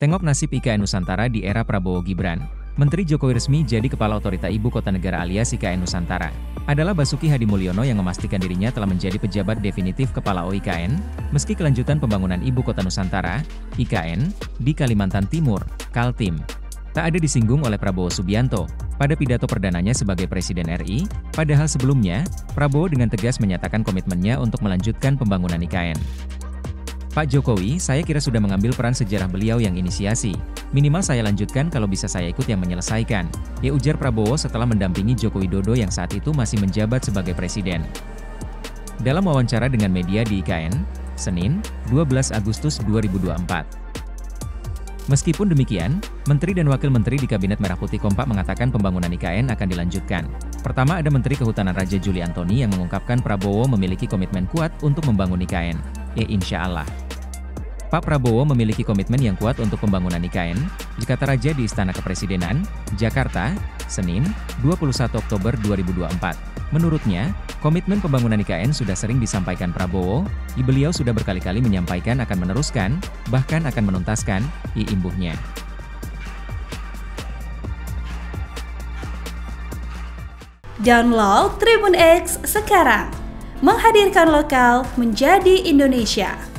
Tengok nasib IKN Nusantara di era Prabowo-Gibran. Menteri Jokowi resmi jadi kepala otorita ibu kota negara alias IKN Nusantara. Adalah Basuki Hadimuljono yang memastikan dirinya telah menjadi pejabat definitif kepala OIKN, meski kelanjutan pembangunan ibu kota Nusantara, IKN, di Kalimantan Timur, Kaltim, tak ada disinggung oleh Prabowo Subianto pada pidato perdananya sebagai Presiden RI, padahal sebelumnya, Prabowo dengan tegas menyatakan komitmennya untuk melanjutkan pembangunan IKN. Pak Jokowi, saya kira sudah mengambil peran sejarah beliau yang inisiasi. Minimal saya lanjutkan kalau bisa saya ikut yang menyelesaikan. Ya, ujar Prabowo setelah mendampingi Joko Widodo yang saat itu masih menjabat sebagai presiden. Dalam wawancara dengan media di IKN, Senin, 12 Agustus 2024. Meskipun demikian, Menteri dan Wakil Menteri di Kabinet Merah Putih Kompak mengatakan pembangunan IKN akan dilanjutkan. Pertama ada Menteri Kehutanan Raja Juli Antoni yang mengungkapkan Prabowo memiliki komitmen kuat untuk membangun IKN. Ya, insya Allah. Pak Prabowo memiliki komitmen yang kuat untuk pembangunan IKN, kata Raja di Istana Kepresidenan, Jakarta, Senin, 21 Oktober 2024. Menurutnya, komitmen pembangunan IKN sudah sering disampaikan Prabowo, beliau sudah berkali-kali menyampaikan akan meneruskan, bahkan akan menuntaskan, imbuhnya. Download Tribun X sekarang, menghadirkan lokal menjadi Indonesia.